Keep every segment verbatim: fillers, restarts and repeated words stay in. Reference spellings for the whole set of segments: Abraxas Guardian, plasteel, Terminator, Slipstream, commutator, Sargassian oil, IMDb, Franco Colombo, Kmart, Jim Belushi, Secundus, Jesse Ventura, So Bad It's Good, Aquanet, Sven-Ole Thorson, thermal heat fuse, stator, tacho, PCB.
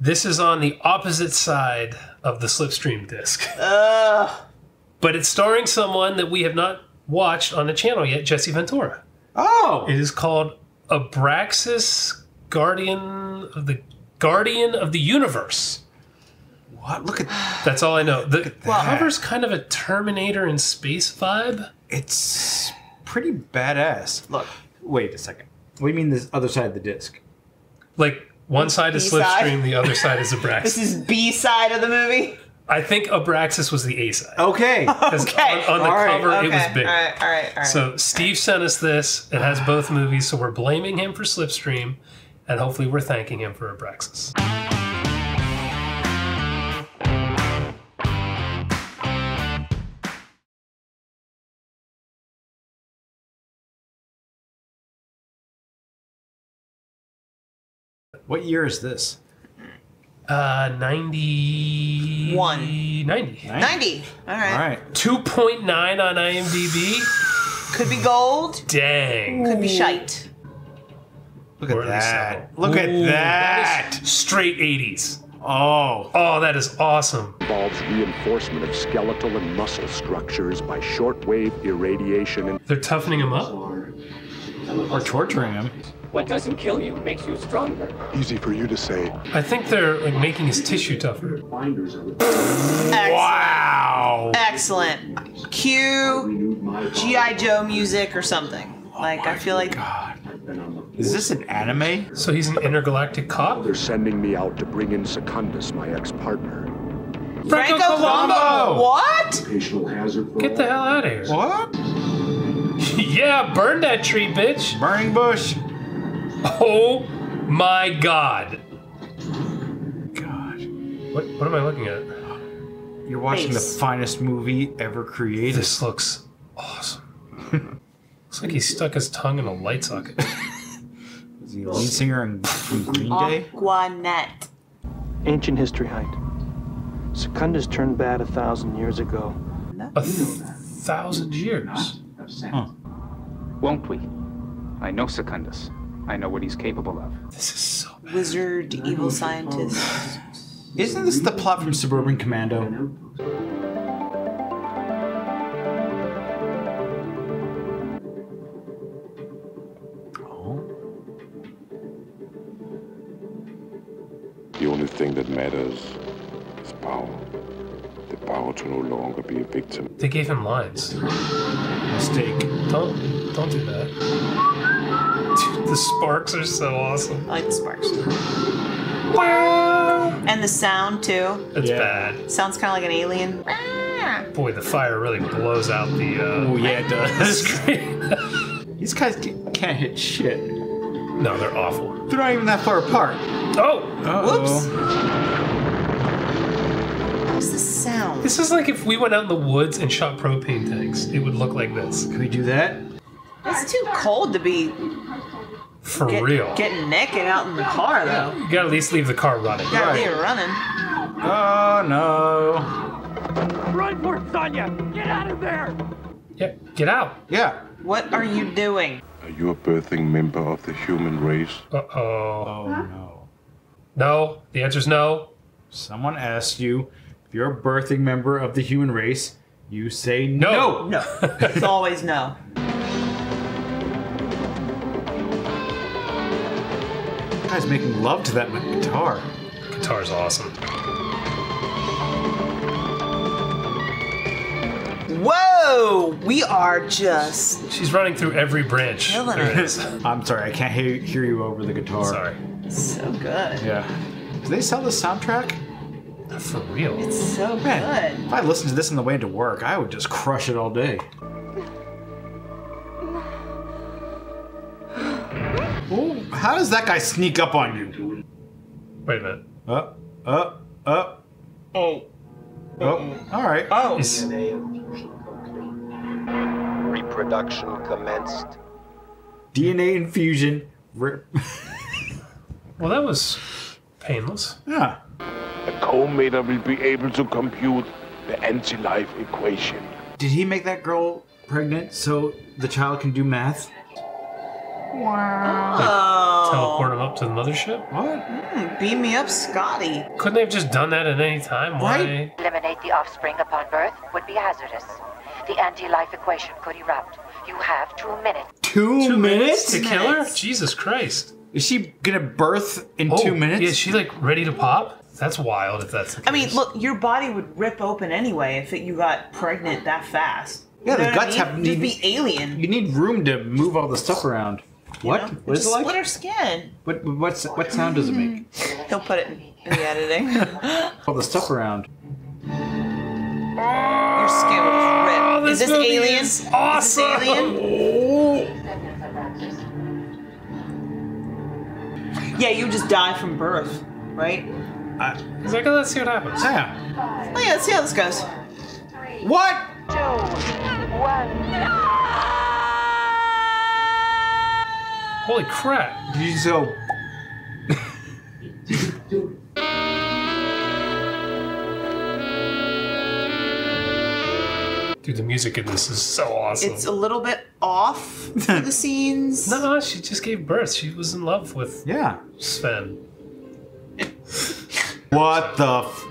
This is on the opposite side of the Slipstream disc. Uh. But it's starring someone that we have not watched on the channel yet, Jesse Ventura. Oh! It is called Abraxas Guardian of the Guardian of the Universe. What? Look at that's all I know. The cover's kind of a Terminator in space vibe. It's pretty badass. Look. Wait a second. What do you mean this other side of the disc? Like one side is Slipstream, the other side is Abraxas. This is B side of the movie? I think Abraxas was the A side. Okay. Because okay. on, on the all cover, right. okay. it was big. All right, all right, all right. So Steve sent us this. It has both movies, so we're blaming him for Slipstream, and hopefully we're thanking him for Abraxas. What year is this? Uh, ninety... One. ninety. ninety. ninety. All right. All right. two point nine on IMDb. Could be gold. Dang. Could be shite. Look at or that. Look Ooh, at that. that straight eighties. Oh. Oh, that is awesome. Involves reinforcement of skeletal and muscle structures by shortwave irradiation. And they're toughening him up? Or, or torturing him. What doesn't kill you makes you stronger. Easy for you to say. I think they're like making his tissue tougher. Excellent. Wow. Excellent. Cue G I Joe music or something. Like, oh I feel like... God. Is this an anime? So he's an intergalactic cop? They're sending me out to bring in Secundus, my ex-partner. Franco, Franco Colombo. Colombo! What? Get the hell out of here. What? Yeah, burn that tree, bitch. Burning bush. Oh my God! God, what what am I looking at? You're watching Ace. the finest movie ever created. This looks awesome. Looks like he stuck his tongue in a light socket. Is he a lead singer in Green Day? Aquanet. Ancient history height. Secundus turned bad a thousand years ago. A th thousand years? Huh. Won't we? I know Secundus. I know what he's capable of. This is so bad. Wizard, evil scientist. Isn't this the plot from Suburban Commando? The only thing that matters is power. The power to no longer be a victim. They gave him lines. Mistake. Don't, don't do that. The sparks are so awesome. I like the sparks. And the sound, too. It's yeah. bad. Sounds kind of like an alien. Boy, the fire really blows out the, uh... Oh, yeah, it does. The These guys can't hit shit. No, they're awful. They're not even that far apart. Oh! Uh-oh. Whoops. What's the sound? This is like if we went out in the woods and shot propane tanks. It would look like this. Can we do that? It's too cold to be... For Get, real. Getting naked out in the car, though. You gotta at least leave the car running. You gotta leave it running. Oh, no. Run for it, Sonya! Get out of there! Yep, yeah, get out. Yeah. What are you doing? Are you a birthing member of the human race? Uh-oh. Oh, huh? no. No, the answer's no. Someone asked you if you're a birthing member of the human race, you say no. No. No. It's always no. Guy's making love to that with guitar. Guitar's awesome. Whoa! We are just. She's running through every branch. There is. I'm sorry, I can't he hear you over the guitar. Sorry. So good. Yeah. Do they sell the soundtrack? Not for real. It's so Man, good. If I listened to this on the way to work, I would just crush it all day. Ooh, how does that guy sneak up on you? Wait a minute. Up, up, up. Oh. Oh. All right. Oh. It's... Reproduction commenced. D N A infusion. Re well, that was painless. Yeah. The co-mater will be able to compute the anti-life equation. Did he make that girl pregnant so the child can do math? Wow. Like, teleport him up to the mothership? What? Mm, beam me up, Scotty. Couldn't they have just done that at any time? Why? Eliminate the offspring upon birth would be hazardous. The anti-life equation could erupt. You have two minutes. Two, two minutes? minutes to kill her? Jesus Christ. Is she gonna birth in oh, two minutes? Is she like ready to pop? That's wild if that's the case. I mean, look, your body would rip open anyway if it, you got pregnant that fast. Yeah, you know the guts I mean? have to be alien. You need room to move all the stuff around. What? You know, what is it like? Split her skin. What? What's? What sound does it make? He'll put it in the editing. All the stuff around. Your skin will just rip. Oh, this is this alien? Is awesome. Is this alien? Yeah, you just die from birth, right? Uh, it's like, let's see what happens. Yeah. Oh, yeah, let's see how this goes. What? Two, one. No! Holy crap! Did you so? Dude, the music in this is so awesome. It's a little bit off for the scenes. No, no, she just gave birth. She was in love with yeah Sven. What the? F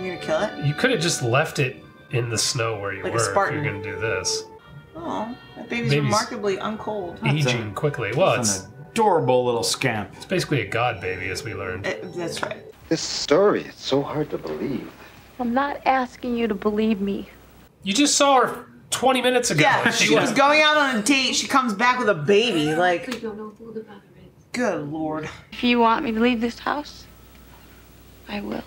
You're gonna kill it? You could have just left it in the snow where you like were. A Spartan. If you're gonna do this. Oh, that baby's, baby's remarkably uncold. Aging quickly. Well, it's an adorable little scamp. It's basically a god baby, as we learned. Uh, that's right. This story, it's so hard to believe. I'm not asking you to believe me. You just saw her twenty minutes ago. Yeah, she was going out on a date. She comes back with a baby. Like, please don't know who the mother is. Good Lord. If you want me to leave this house, I will.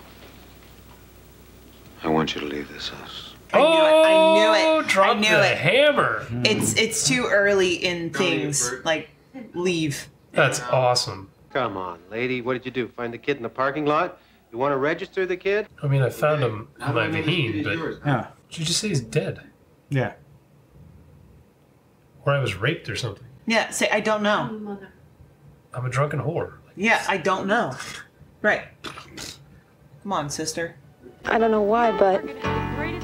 I want you to leave this house. I knew oh, it. I knew it. Drop I knew the it. hammer. It's it's too early in things. Like, leave. That's awesome. Come on, lady. What did you do? Find the kid in the parking lot? You want to register the kid? I mean, I found him in my vaheen, but yeah. Did you just say he's dead? Yeah. Or I was raped or something. Yeah. Say I don't know. I'm a drunken whore. Yeah, I don't know. Right. Come on, sister. I don't know why, but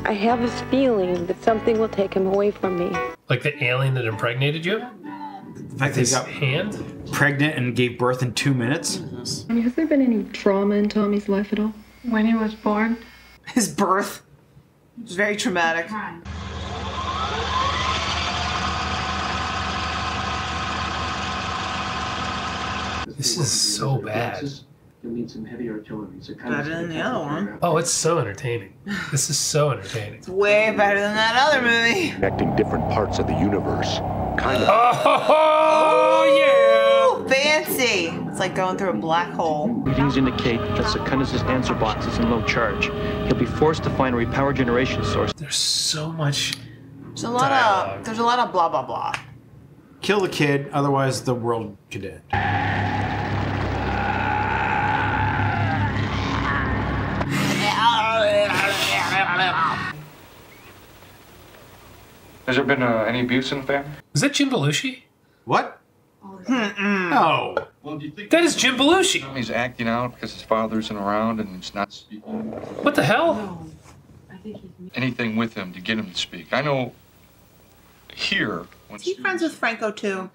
I have this feeling that something will take him away from me. Like the alien that impregnated you? The fact that he got hand? pregnant and gave birth in two minutes? Mm-hmm. I mean, has there been any trauma in Tommy's life at all? When he was born? His birth was very traumatic. This is so bad. You'll need some heavy artillery. So kind better of than the other one. Oh, it's so entertaining. This is so entertaining. It's way better than that other movie. Connecting different parts of the universe. Kind of. Oh, yeah! Fancy! It's like going through a black hole. Readings indicate that Secundus' answer box is in low charge. He'll be forced to find a repower generation source. There's so much There's a lot dialogue. of There's a lot of blah, blah, blah. Kill the kid, otherwise the world could end. Has there been uh, any abuse in the family? Is that Jim Belushi? What? Mm-mm. No. Well, do you think that is Jim Belushi? He's acting out because his father isn't around and he's not speaking. What the hell? No. I think he's... Anything with him to get him to speak. I know here... When he friends with Franco, too.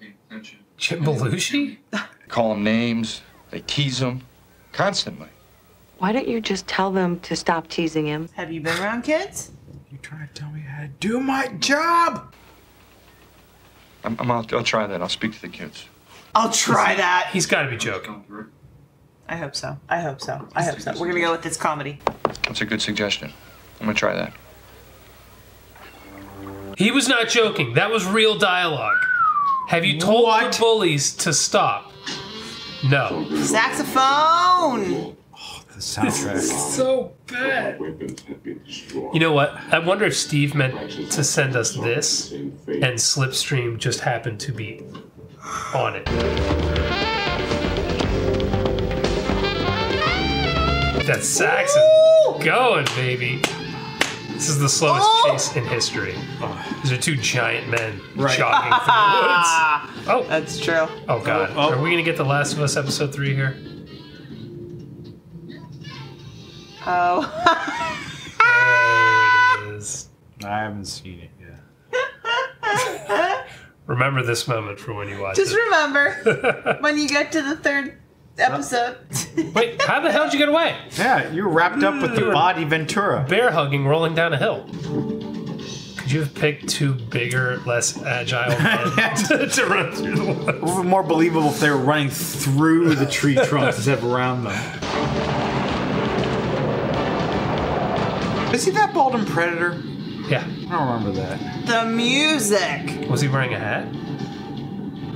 Jim Belushi? Call him names. They tease him constantly. Why don't you just tell them to stop teasing him? Have you been around kids? You're trying to tell me how to do my job? I'm, I'm, I'll, I'll try that. I'll speak to the kids. I'll try that. He's got to be joking. I hope so. I hope so. I hope so. We're going to go with this comedy. That's a good suggestion. I'm going to try that. He was not joking. That was real dialogue. Have you told what? the bullies to stop? No. Saxophone! The soundtrack. This is so bad. You know what? I wonder if Steve meant to send us this and Slipstream just happened to be on it. That sax is going, baby. This is the slowest oh. chase in history. Oh, these are two giant men right. jogging through the woods. Oh, that's true. Oh, God. Oh, oh. Are we going to get The Last of Us episode three here? Oh. There it is. I haven't seen it yet. Remember this moment for when you watch Just it. Just remember when you get to the third episode. Wait, how the hell did you get away? Yeah, you were wrapped up with the body Ventura. Bear hugging, rolling down a hill. Could you have picked two bigger, less agile men to, to run through the woods? It would be more believable if they were running through the tree trunks instead of around them. Is he that bald and Predator? Yeah. I don't remember that. The music! Was he wearing a hat? I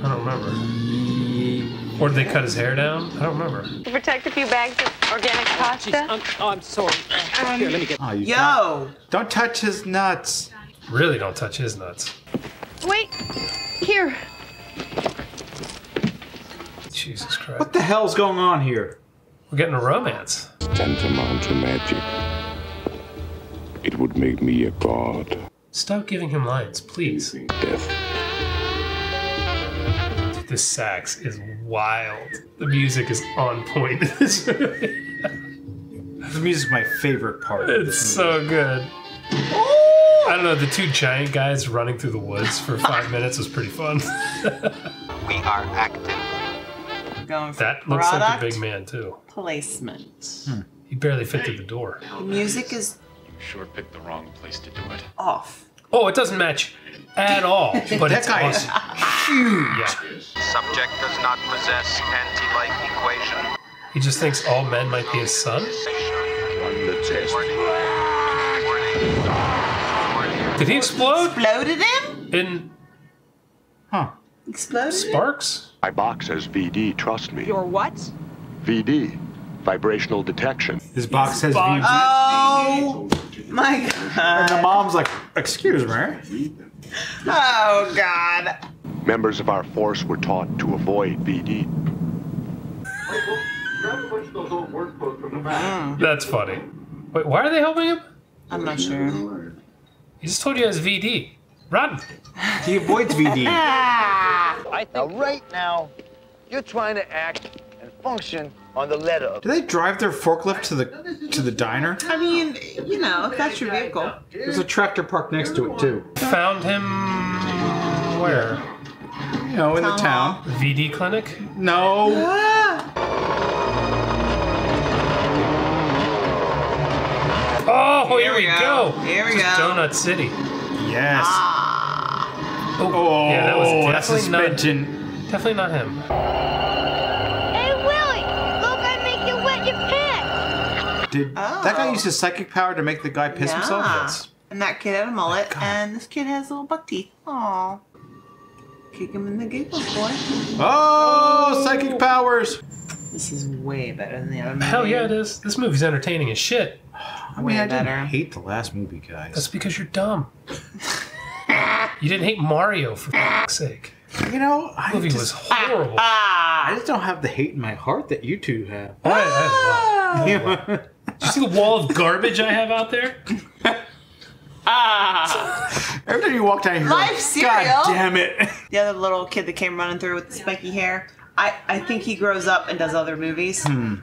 don't remember. Yeah. Or did they cut his hair down? I don't remember. To protect a few bags of organic pasta. Oh, I'm, oh I'm sorry. Um, Here, let me get... Oh, yo! Can't. Don't touch his nuts. Really don't touch his nuts. Wait. Here. Jesus Christ. What the hell's going on here? We're getting a romance. Tantamount to magic. It would make me a god. Stop giving him lines, please. Death. Dude, this sax is wild. The music is on point. The music's my favorite part. It's so good. Oh! I don't know, the two giant guys running through the woods for five minutes was pretty fun. We are active. We're going for that looks like the big man, too. Placement. Hmm. He barely fit through the door. The music is... Sure picked the wrong place to do it. Off. Oh, it doesn't match at all. But that it's guy awesome. Is huge. Yeah. Subject does not possess anti-life equation. He just thinks all men might be his son. Did he explode? Exploded him? In... Huh. Exploded? Sparks? My box says V D, trust me. Your what? V D. Vibrational detection. His box says V D. Oh! My God. And the mom's like, excuse me. Oh, God. Members of our force were taught to avoid V D. That's funny. Wait, why are they helping him? I'm not sure. He just told you he has V D. Run. He avoids V D. I think now, right now, you're trying to act and function on the letter. Do they drive their forklift to the to the diner? I mean, you know, if that's your vehicle. There's a tractor parked next to it too. Found him where? You know, in the town. V D clinic? No. Ah. Oh, here, here we go. go. Here we this go. Is Donut City. Yes. Ah. Oh, oh, yeah, that was definitely that's suspension. Not, definitely not him. Did oh. that guy use his psychic power to make the guy piss yeah. himself? Yes. And that kid had a mullet, God. And this kid has little buck teeth. Aww. Kick him in the giggles, boy. Oh, oh, psychic powers! This is way better than the other movie. Hell yeah, it is. This movie's entertaining as shit. I mean, way I better. Didn't hate the last movie, guys. That's because you're dumb. You didn't hate Mario, for fuck's sake. You know, I the movie just, was horrible. Ah, ah, I just don't have the hate in my heart that you two have. Oh, ah. I have a lot. I have a lot. Did you see the wall of garbage I have out there? Ah! Every time you walk down here, life cereal. God damn it! The other little kid that came running through with the spiky hair, I I think he grows up and does other movies. Hmm.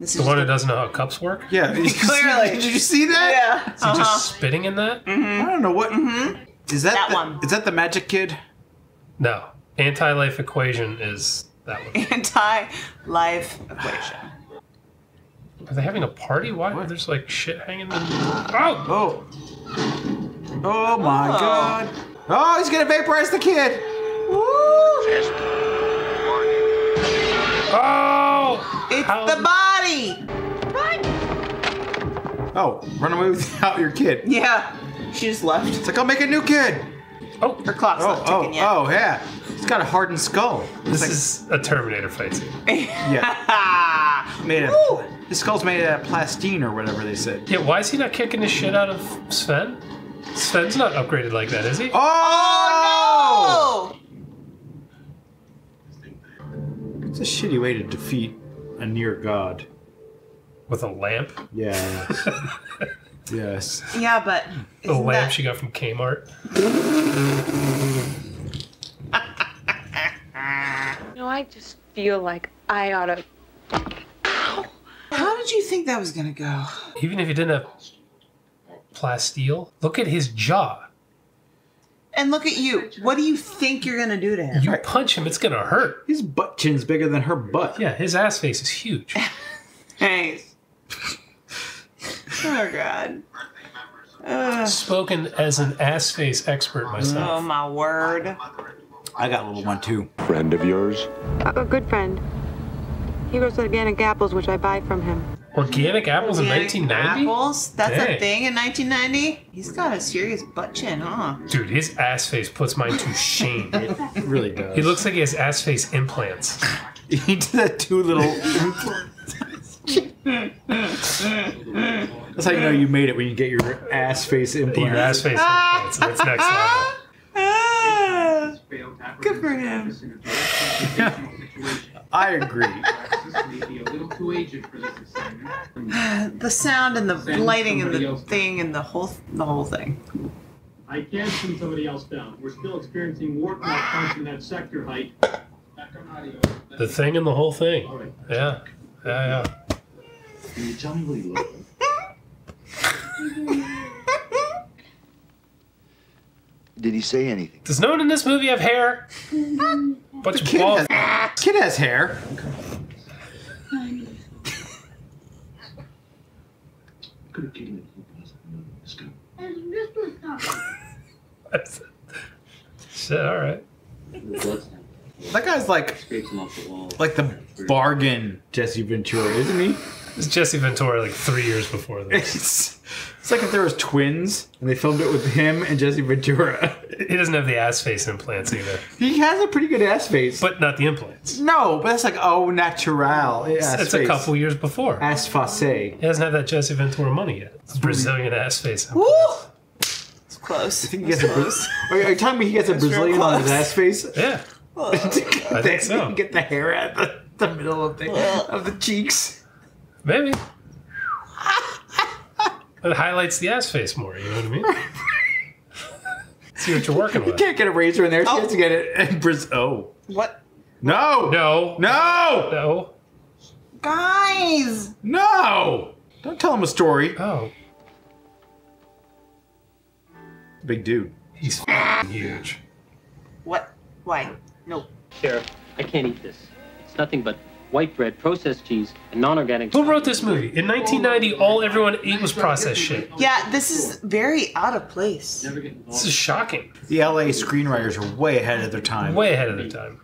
This the is one who doesn't know how cups work. Yeah, did clearly. See, did you see that? Yeah. Is uh-huh. he just spitting in that? Mm-hmm. I don't know what. Mm-hmm. Is that, that the, one? Is that the magic kid? No. Anti-life equation is that one. Anti-life equation. Are they having a party? Why? What? There's like shit hanging in the... Oh! Oh! Oh my oh. God. Oh, he's gonna vaporize the kid! Woo! Oh! It's How... the body! Run! Oh, run away without your kid. Yeah. She just left. It's like, I'll make a new kid! Oh, her clock's oh, not ticking oh, yet. Oh, yeah. It's got a hardened skull. This like, is a Terminator fight scene. Yeah. Made of, the skull's made out of plastine or whatever they said. Yeah, why is he not kicking the shit out of Sven? Sven's not upgraded like that, is he? Oh, no! It's a shitty way to defeat a near god. With a lamp? Yeah. Yes. Yeah, but the lamp that... she got from Kmart. You know, I just feel like I ought to. How did you think that was gonna go? Even if you didn't have plasteel, look at his jaw. And look at you. What do you think you're going to do to him? You punch him, it's going to hurt. His butt chin's bigger than her butt. Yeah, his ass face is huge. Thanks. Oh, God. Uh, Spoken as an ass face expert myself. Oh, my word. I got a little one, too. Friend of yours? A, a good friend. He grows organic apples, which I buy from him. Organic apples organic in nineteen ninety? Apples? That's Dang. a thing in nineteen ninety? He's got a serious butt chin, huh? Dude, his ass face puts mine to shame. It really does. He looks like he has ass face implants. He did that two little implants. That's how you know you made it when you get your ass face implants. Your ass face implants. That's next level. Good for him. I agree. The sound and the lighting and the thing and the whole the whole thing. I can't send somebody else down. We're still experiencing warp malfunction in that sector height. The thing and the whole thing. Right. Yeah. Yeah, yeah. Can you tell me what you look like? Did he say anything? Does no one in this movie have hair? Bunch of balls. Has, kid has hair. That's it. Shit, all right. That guy's like, like the bargain Jesse Ventura, isn't he? It's Jesse Ventura like three years before this. It's, it's like if there was twins and they filmed it with him and Jesse Ventura. He doesn't have the ass face implants either. He has a pretty good ass face. But not the implants. No, but that's like au natural. It's, ass it's face. a couple years before. Ass face. He doesn't have that Jesse Ventura money yet. It's Brazilian ass face implants. Woo! It's close. I think he gets a Brazilian. Are, are you telling me he gets a Brazilian on his ass face? Yeah. Well, I think so. Get the hair out the, the middle of the, well. of the cheeks. Maybe. It highlights the ass face more, you know what I mean? See what you're working with. You can't get a razor in there. She oh. has to get it. Oh. What? No. No. No. No. Guys. No. Don't tell him a story. Oh. Big dude. He's f***ing huge. What? Why? No. Sheriff, I can't eat this. It's nothing but white bread, processed cheese, and non-organic. Who wrote this movie? In nineteen ninety, all everyone ate was processed shit. Yeah, this is very out of place. This is shocking. The L A screenwriters are way ahead of their time. Way ahead of their time.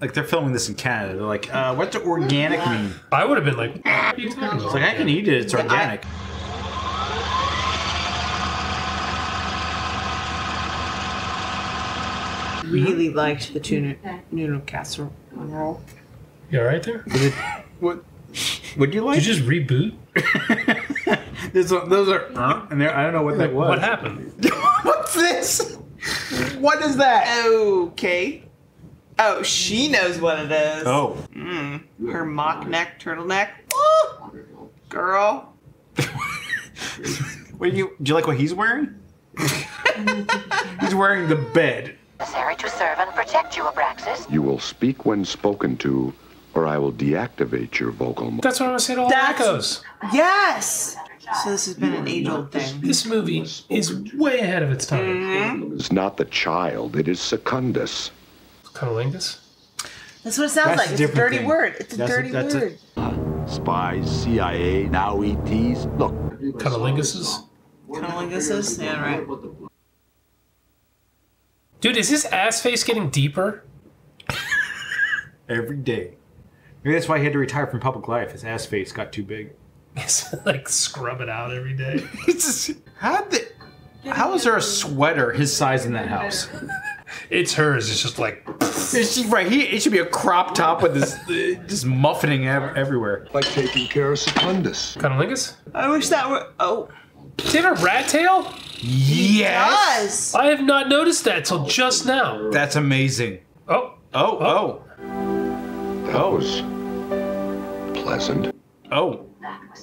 Like, they're filming this in Canada. They're like, uh, what does organic mean? I would have been like, what are you talking about? Like, I can eat it. It's organic. I really liked the tuna noodle casserole. You all right there? It, what would you like? Did you just reboot? Those are, those are uh, and I don't know what that was. What happened? What's this? What is that? Okay. Oh, she knows what it is. Oh. Mm. Her mock neck, turtleneck. Oh, girl. What do you? Do you like what he's wearing? He's wearing the bed. Necessary to serve and protect you, Abraxas. You will speak when spoken to. Or I will deactivate your vocal mode. That's what I was saying. All echoes. Yes. So this has been an age-old thing. This movie is way ahead of its time. Mm-hmm. It's not the child. It is Secundus. Cunnilingus. That's what it sounds that's like. A it's a dirty thing. word. It's a that's dirty a, that's word. A, uh, spies, C I A, now E Ts. Look. Cunnilinguses. Cunnilinguses. Yeah, right. Dude, is his ass face getting deeper? Every day. Maybe that's why he had to retire from public life. His ass face got too big. It's like scrub it out every day. Just, how the, How is there a sweater his size in that house? It's hers. It's just like. It's just, right. He, it should be a crop top with this uh, just muffining ev everywhere. Like taking care of Secundus. Cunnilingus? I wish that were. Oh. Does he have a rat tail? Yes. He does. I have not noticed that till just now. That's amazing. Oh. Oh. Oh. oh. That was pleasant. Oh.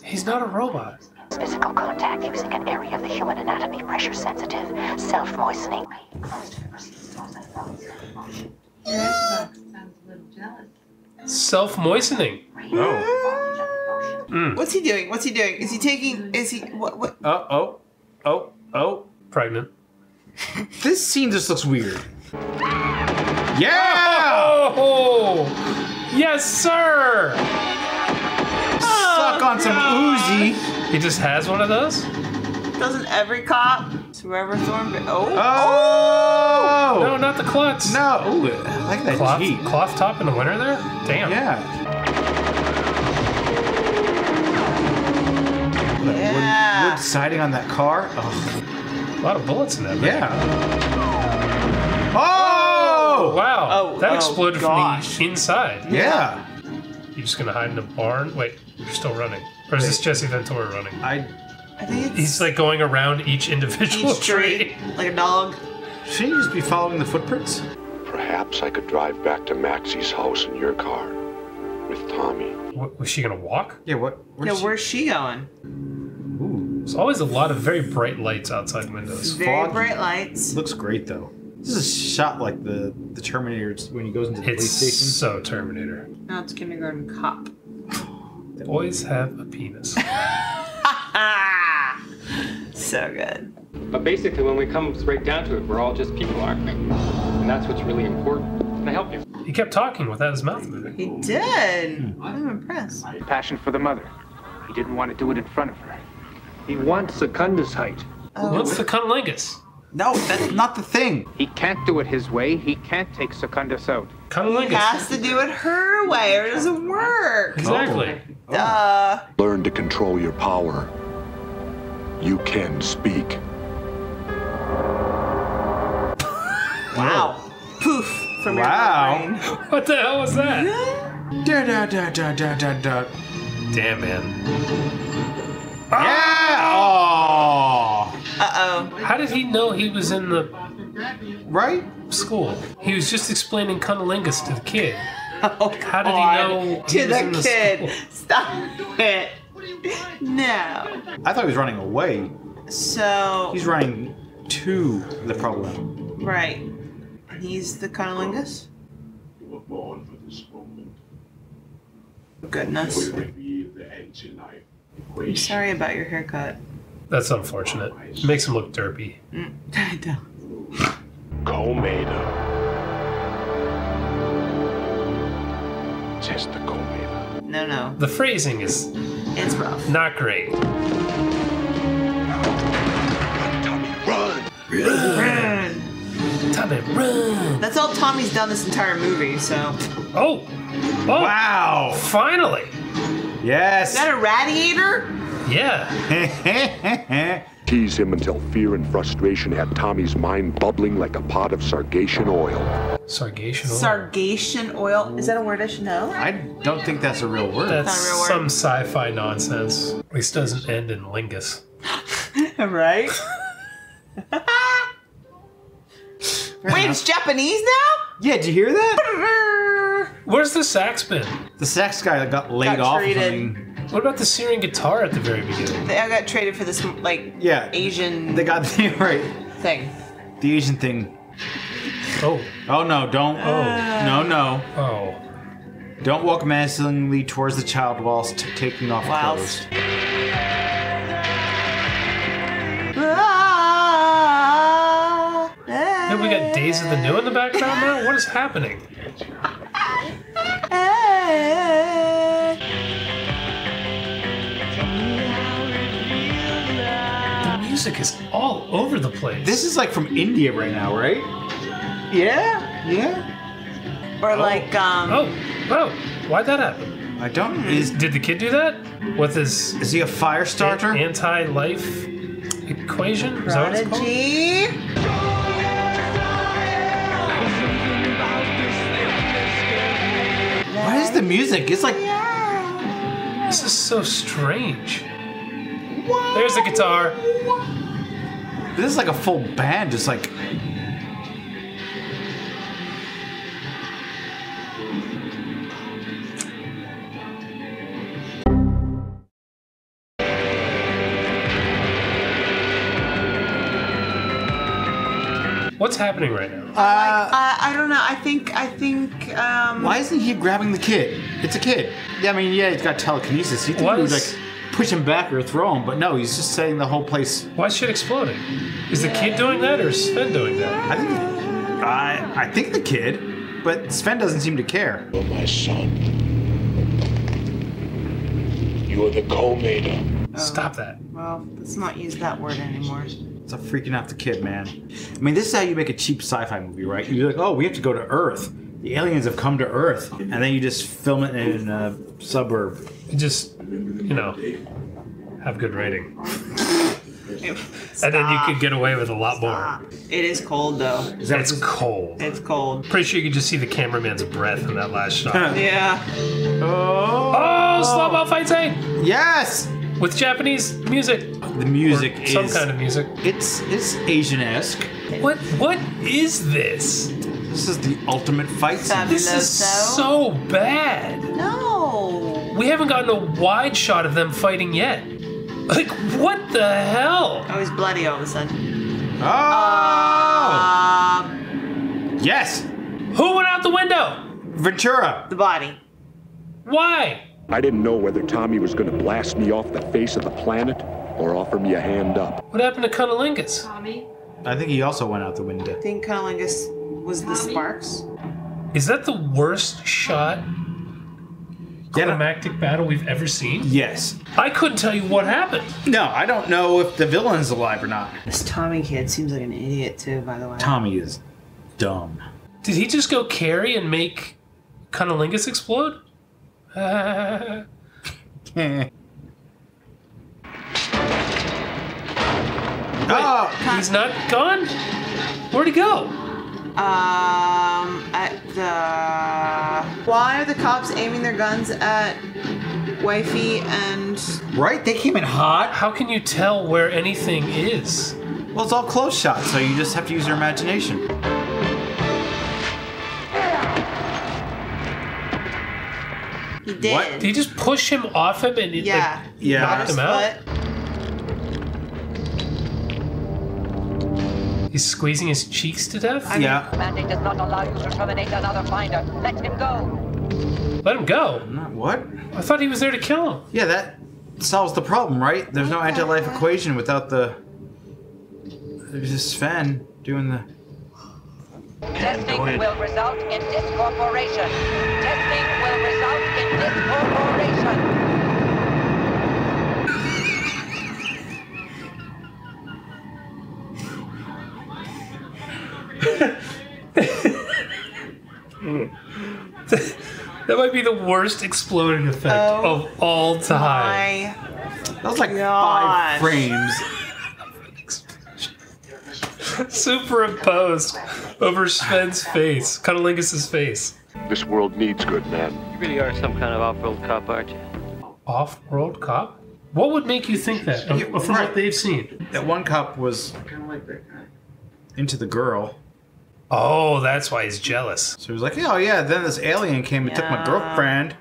He's not a robot. Physical contact using an area of the human anatomy pressure sensitive, self-moistening. Yeah. Self-moistening. Oh. Mm. What's he doing? What's he doing? Is he taking, is he, what, what? Oh, oh, oh, oh. Pregnant. This scene just looks weird. Yeah! Oh! Yes, sir! Oh, Suck on God. some Uzi. He just has one of those? Doesn't every cop? It's whoever Thornberry. Oh. oh! Oh! No, not the klutz. No. Ooh, I like that cloth, Jeep. Cloth top in the winter there? Damn. Yeah. Yeah. Wood, wood siding on that car. Oh. A lot of bullets in that. Man. Yeah. Oh! oh! Wow. Oh, that oh, exploded gosh. from the inside. Yeah. yeah. You're just going to hide in a barn? Wait, you're still running. Or is Wait. this Jesse Ventura running? I... I think it's He's like going around each individual each tree. tree. Like a dog. Shouldn't you just be following the footprints? Perhaps I could drive back to Maxie's house in your car with Tommy. What, was she gonna walk? Yeah, what? Where's yeah, she? where's she going? Ooh. There's always a lot of very bright lights outside windows. Very Foggy. bright lights. Looks great though. This is a shot like the, the Terminator when he goes into the it's police station. so Terminator. Now it's Kindergarten Cop. Boys have a penis. Ah, so good. But basically, when we come right down to it, we're all just people, aren't we? And that's what's really important. Can I help you? He kept talking without his mouth moving. He did. Hmm. I'm impressed. Passion for the mother. He didn't want to do it in front of her. He wants Secundus height. Oh. He wants the cunnilingus. No, that's not the thing. He can't do it his way. He can't take Secundus out. Cunnilingus. He has to do it her way, or it doesn't work. Exactly. Oh. Duh. Learn to control your power. You can speak. Wow. Poof from wow. your brain. What the hell was that? da, da, da, da, da, da, da. Damn, man. Oh! Yeah! Oh. Uh-oh. How did he know he was in the... Right? School. He was just explaining cunnilingus to the kid. Oh, How did God. he know he To was the in kid. The school? Stop it. No. I thought he was running away. So he's running to the problem. Right. And he's the cunnilingus? You were born for this moment. Goodness. I'm sorry about your haircut. That's unfortunate. It makes him look derpy. Mm, I don't. Colmeda. Test the Colmeda. No, no. The phrasing is... It's rough. Not great. Run, Tommy, run! Run! Run! Tommy, run! That's all Tommy's done this entire movie, so... Oh! oh. Wow! Finally! Yes! Is that a radiator? Yeah. Tease him until fear and frustration had Tommy's mind bubbling like a pot of Sargassian oil. Sargassian oil? Sargassian oil? Is that a word I should know? I don't think that's a real word. That's not a real word. Some sci-fi nonsense. At least doesn't end in lingus. Right? Wait, it's Japanese now? Yeah, did you hear that? Where's the sax been? The sax guy that got laid got off. What about the Syrian guitar at the very beginning? They all got traded for this, like, yeah, Asian... They got the right... thing. The Asian thing. Oh. Oh, no, don't... Uh, oh. No, no. Oh. Don't walk menacingly towards the child whilst taking off whilst. clothes. Then we got Days of the New in the background now? What is happening? Music is all over the place. This is like from India right now, right? Yeah, yeah. Or oh. like, um... Oh, oh, why'd that happen? I don't... Mm-hmm. is, did the kid do that? With his... Is he a fire starter? Anti-life equation? Prodigy. Is that what it's called? What is the music? It's like... Yeah. This is so strange. What? There's the guitar. What? This is like a full band, just like... What's happening right now? Uh, like, uh, I don't know. I think, I think, um... Why isn't he grabbing the kid? It's a kid. Yeah, I mean, yeah, he's got telekinesis. He can do like... push him back or throw him, but no, he's just setting the whole place. Why is shit exploding? Is the kid doing that or is Sven doing that? I think, I, I think the kid, but Sven doesn't seem to care. You're my son. You are the co-mater. Oh, stop that. Well, let's not use that word anymore. Stop freaking out the kid, man. I mean, this is how you make a cheap sci-fi movie, right? You're like, oh, we have to go to Earth. The aliens have come to Earth, and then you just film it in a suburb. Just, you know, have good rating. And then you could get away with a lot Stop. more. It is cold, though. Is that it's cold. It's cold. Pretty sure you could just see the cameraman's breath in that last shot. Yeah. Oh, oh slow-mo fight scene. Yes. With Japanese music. The music or is some kind of music. It's it's Asian-esque. What what is this? This is the ultimate fight scene. This is so bad. No. We haven't gotten a wide shot of them fighting yet. Like, what the hell? Oh, he's bloody all of a sudden. Oh! Uh, yes! Who went out the window? Ventura. The body. Why? I didn't know whether Tommy was going to blast me off the face of the planet or offer me a hand up. What happened to Cunnilingus? Tommy? I think he also went out the window. I think Cunnilingus... was the sparks? Is that the worst shot climactic battle we've ever seen? Yes. I couldn't tell you what happened. No, I don't know if the villain's alive or not. This Tommy kid seems like an idiot too, by the way. Tommy is dumb. Did he just go carry and make Cunnilingus explode? Uh... oh, he's not gone? Where'd he go? Um, at the... Why are the cops aiming their guns at Wifey and... Right? They came in hot. How can you tell where anything is? Well, it's all close shots, so you just have to use your imagination. He did. What? Did he just push him off him and it, yeah. like, yeah. knocked him out? He's squeezing his cheeks to death? I yeah. Mandate does not allow you to terminate another finder. Let him go. Let him go? Not what? I thought he was there to kill him. Yeah, that solves the problem, right? There's no anti-life equation without the... There's just Sven doing the... Testing will result in discorporation. Testing will result in discorporation. That might be the worst exploding effect oh, of all time. That was like gosh. five frames. Superimposed over Sven's face, Cunnilingus' face. This world needs good men. You really are some kind of off-world cop, aren't you? Off-world cop? What would make you think that? From what right. they've seen. That one cop was kind of like that guy. Into the girl. Oh, that's why he's jealous. So he was like, oh yeah, then this alien came and yeah. took my girlfriend.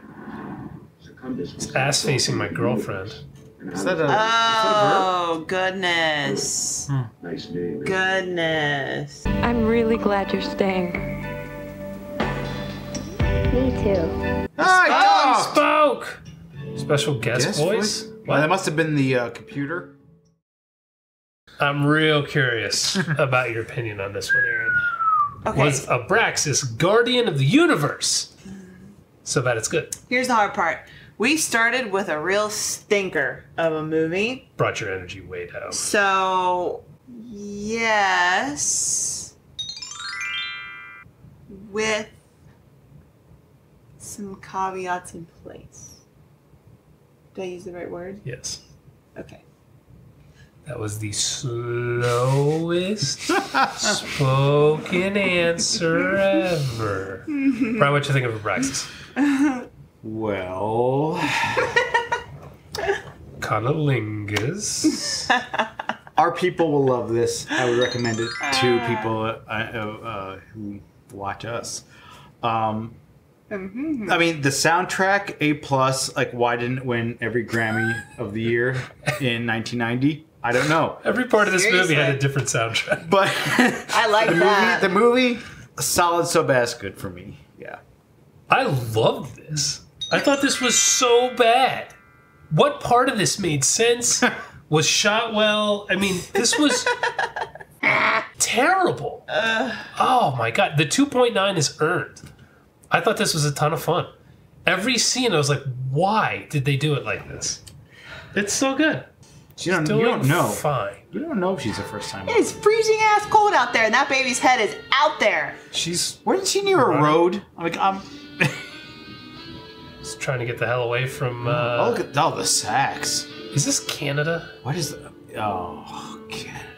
It's ass-facing my girlfriend. Is that a, oh, is that a verb? Goodness. Hmm. Nice name. Goodness. I'm really glad you're staying. Me too. Ah, oh, he spoke! Special guest, guest voice? voice? Well, that must have been the uh, computer. I'm real curious about your opinion on this one, Aaron. Okay. Was Abraxas Guardian of the Universe? So bad it's good. Here's the hard part. We started with a real stinker of a movie. Brought your energy way down. So, yes. With some caveats in place. Did I use the right word? Yes. Okay. That was the slowest spoken answer ever. Brian, what do you think of Abraxas? Well... Cunnilingus. Our people will love this. I would recommend it to uh, people uh, uh, who watch us. Um, mm-hmm. I mean, the soundtrack, A plus. Like, why didn't it win every Grammy of the year in nineteen ninety? I don't know. Every part of this Seriously? movie had a different soundtrack. But I like the that. Movie, the movie, solid so bad it's good for me. Yeah. I loved this. I thought this was so bad. what part of this made sense, was shot well. I mean, this was terrible. Uh, oh my God, the two point nine is earned. I thought this was a ton of fun. Every scene, I was like, why did they do it like this? It's so good. You don't, you don't know. Fine. You don't know if she's a first time. It's freezing ass cold out there, and that baby's head is out there. She's. Wasn't she near running. a road? I'm like, I'm. Just trying to get the hell away from. Uh, oh, look at all the sacks. Is this Canada? What is the. Oh, Canada.